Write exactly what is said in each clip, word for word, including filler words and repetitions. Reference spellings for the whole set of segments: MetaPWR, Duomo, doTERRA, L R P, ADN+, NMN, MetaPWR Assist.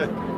Bravissimo.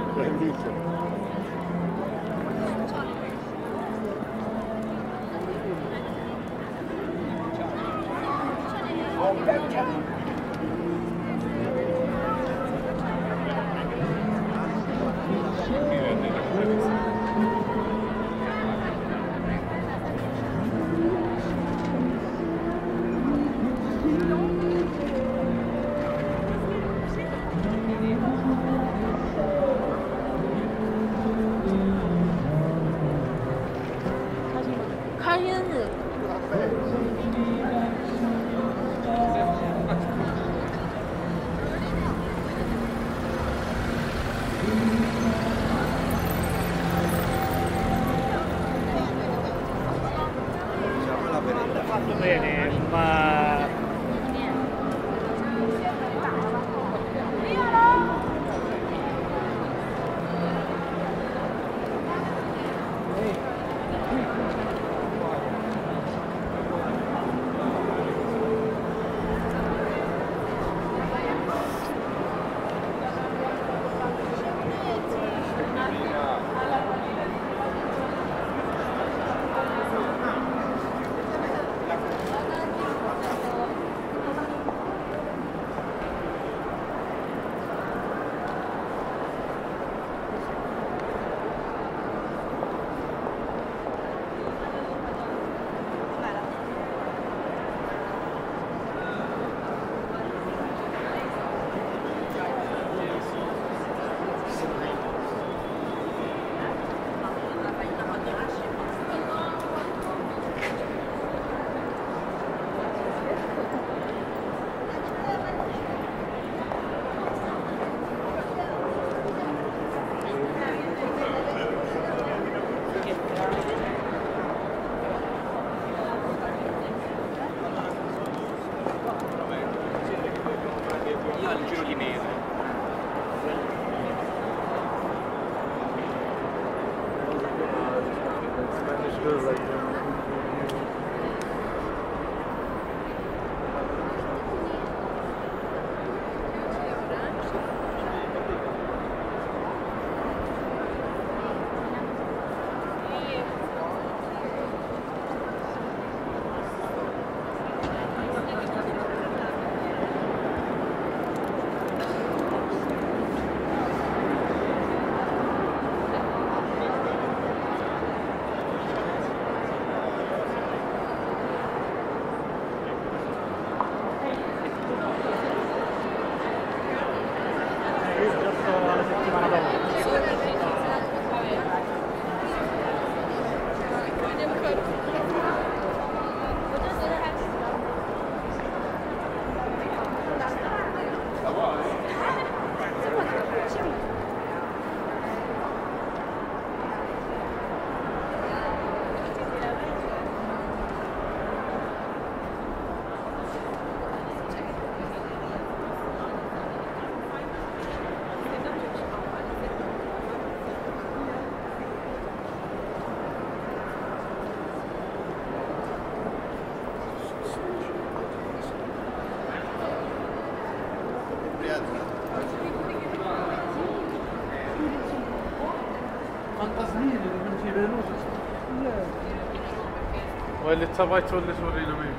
اللي اتبعته اللي تورينا منه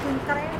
anche in treno.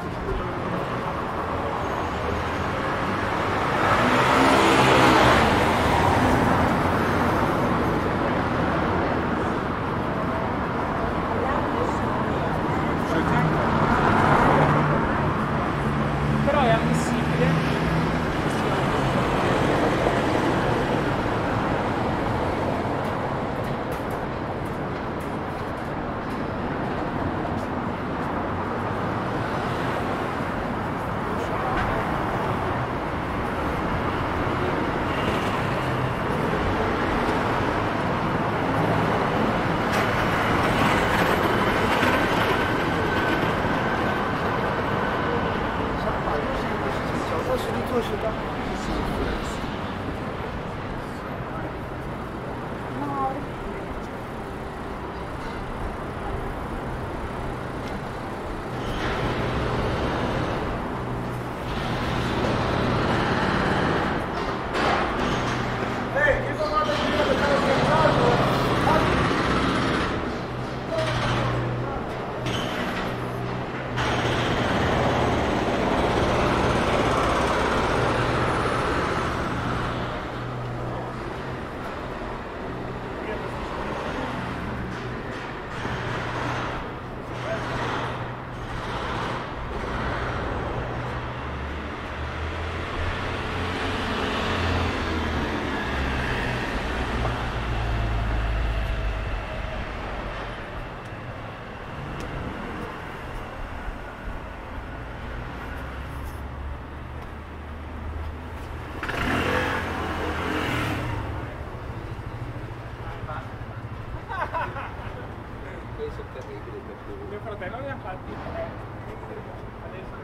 Mio fratello ne ha fatti tre adesso.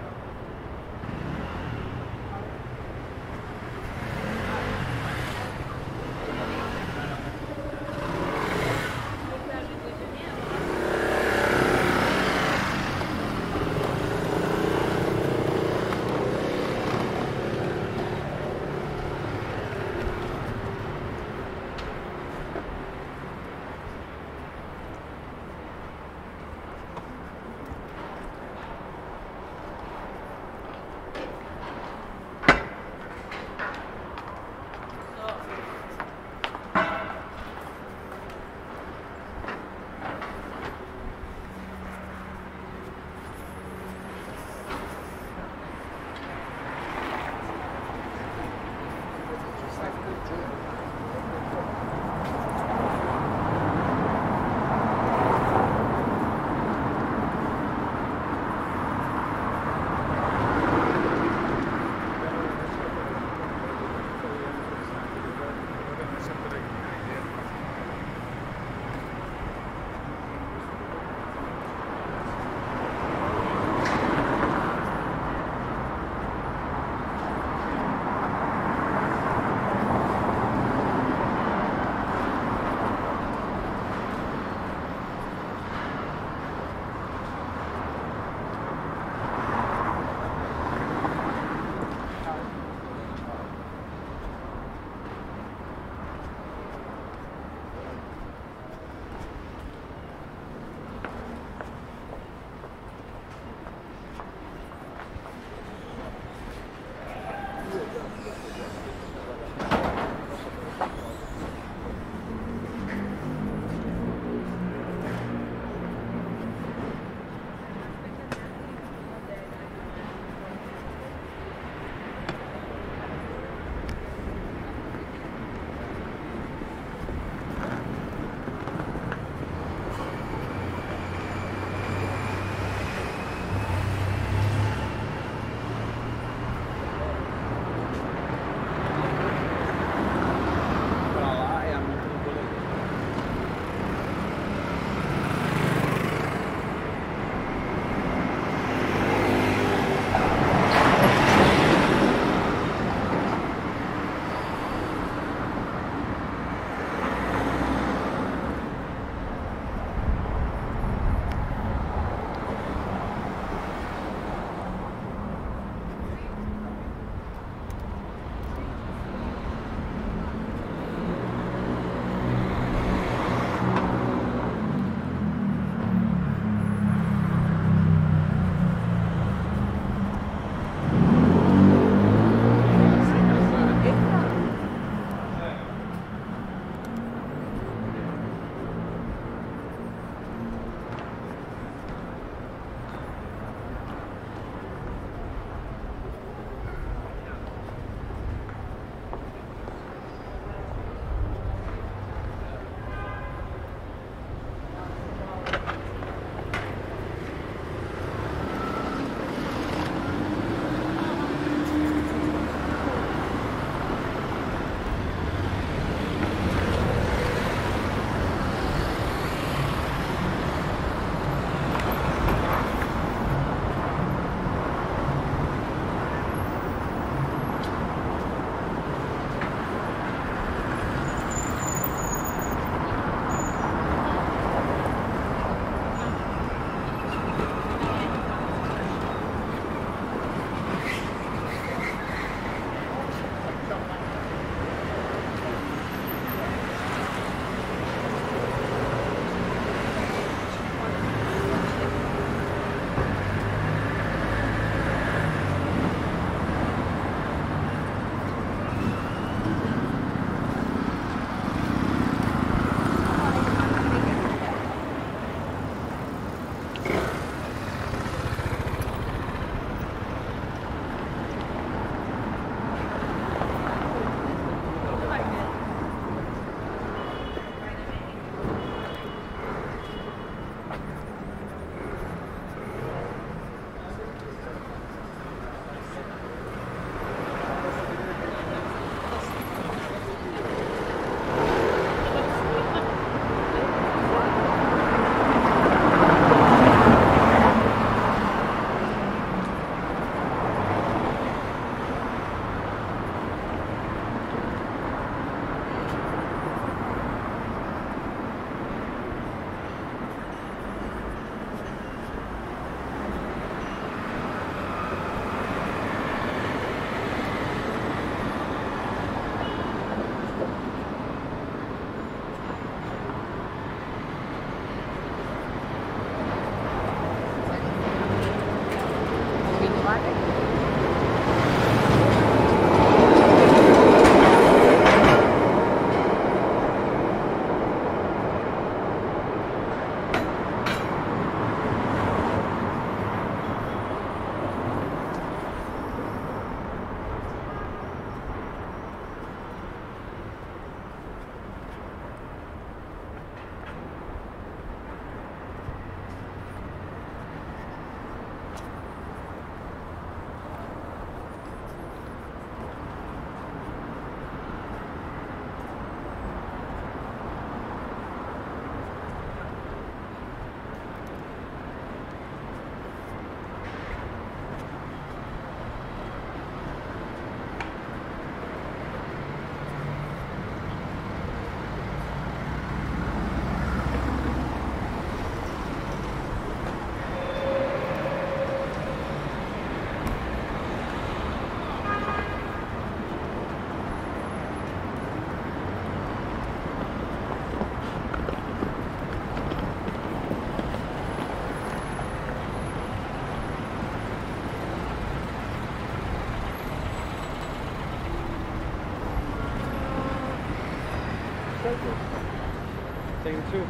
good. Taking two.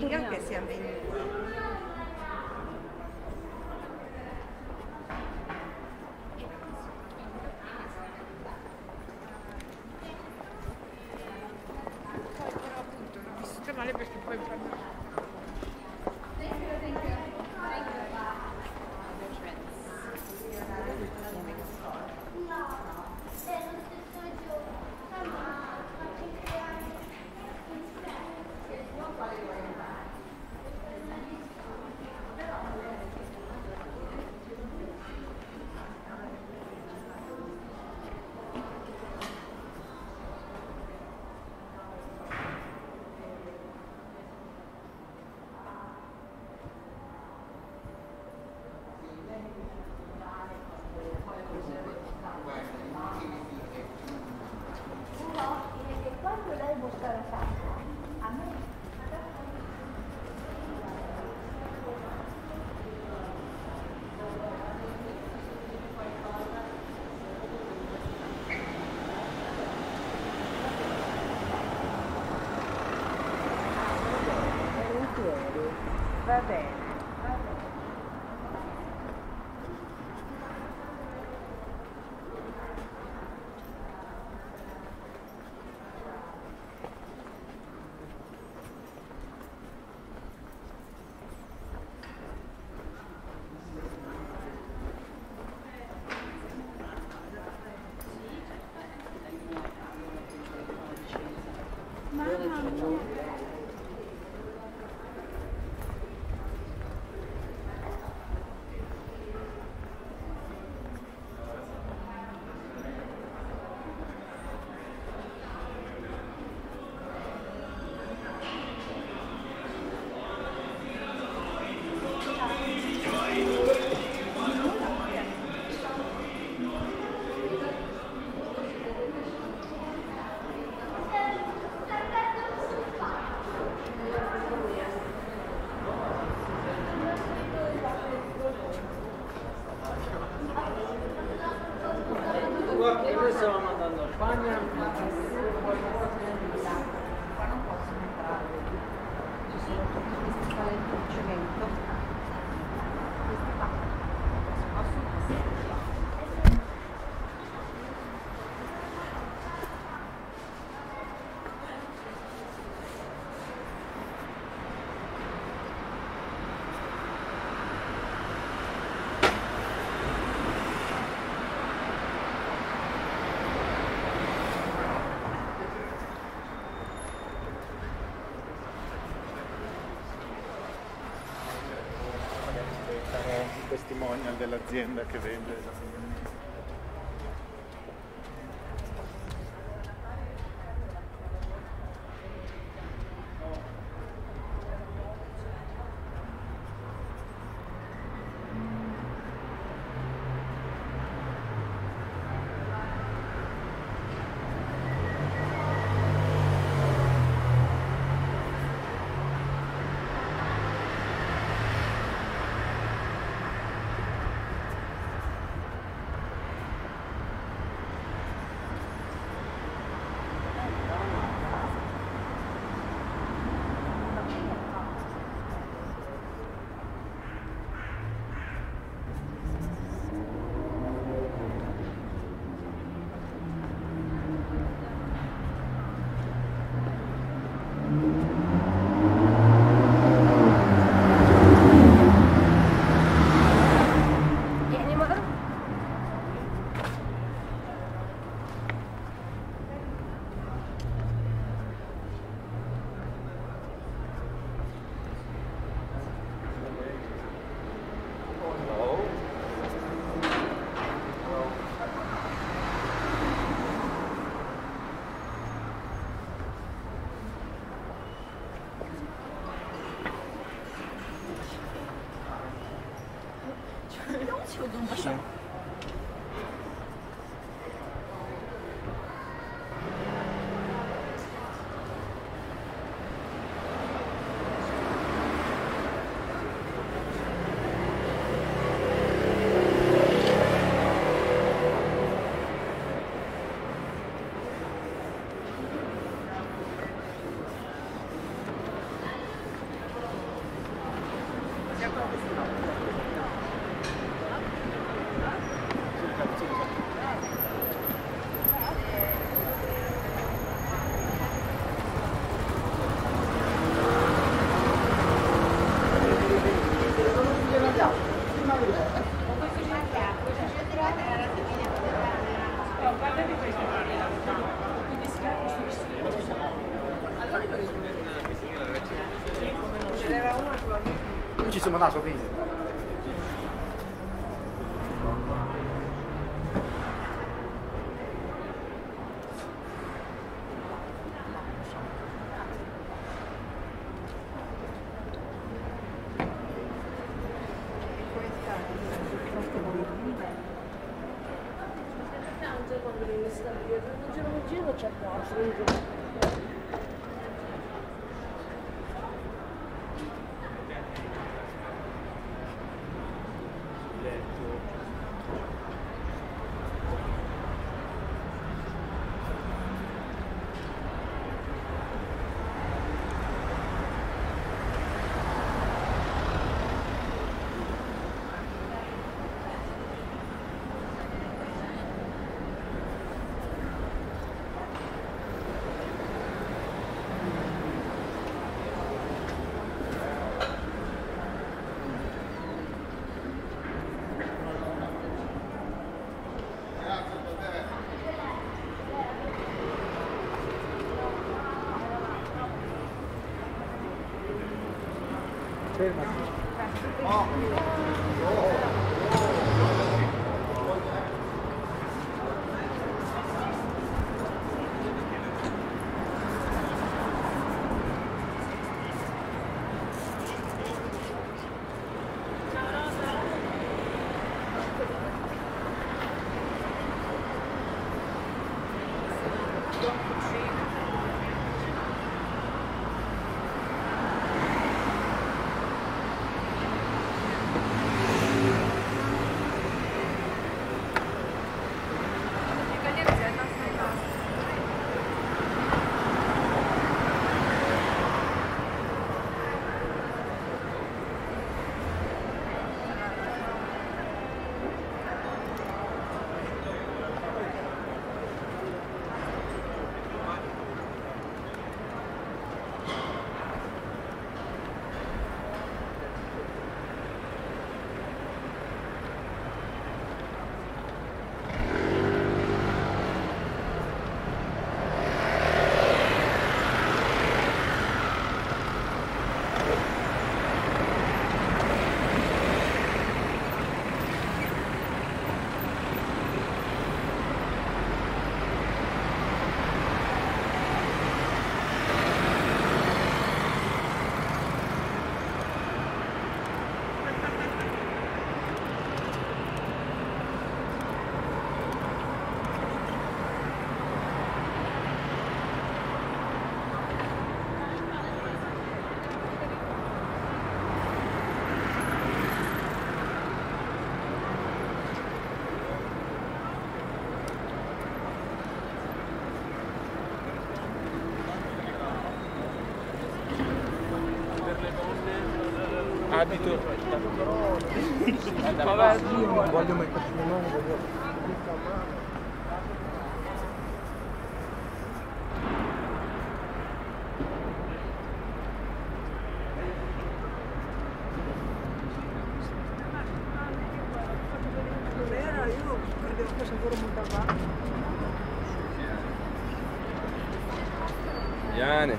Che siamo venuti. Però appunto l'ho vissuta male perché poi prendo... Va bene, va bene. Mamma mia. qua che noi stiamo mandando a Spagna. Qua non posso entrare, ci sono tutti questi paletti di cemento, questi qua possono passare. Testimonial dell'azienda che vende ci sono nato quindi. Grazie. abito. Vabbè, non voglio mai capire, non voglio. Janek.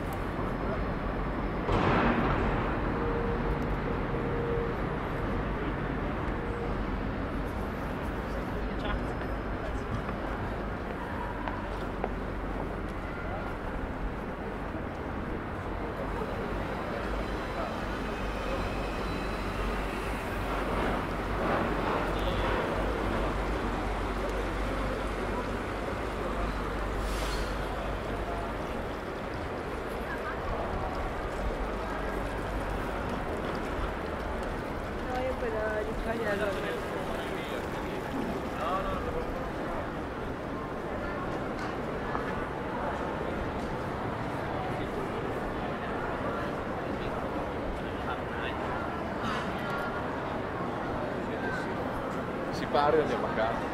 Si pare alle vacanze.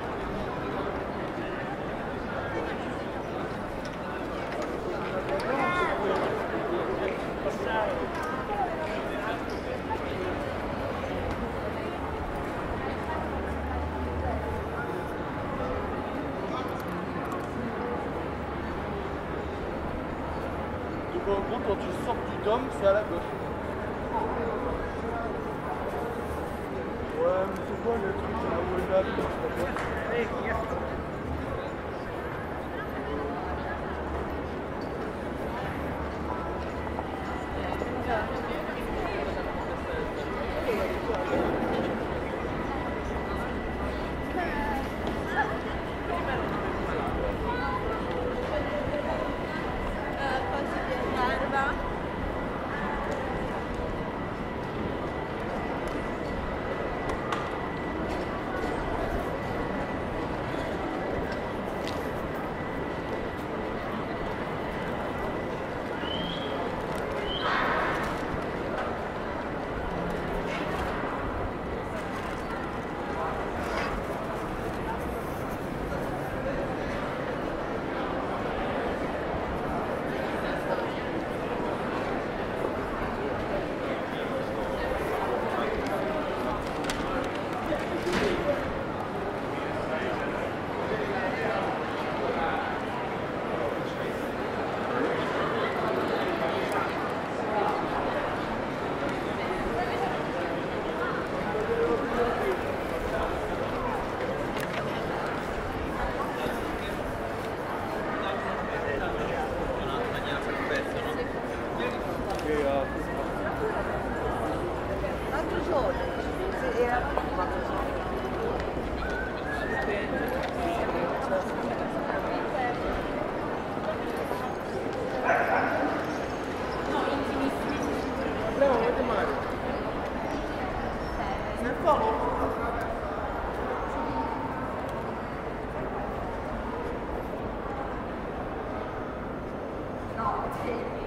Tu te rends compte, quand tu sors du dôme, c'est à la gauche. Ouais, mais c'est quoi le truc là où il va, je sais pas quoi. No,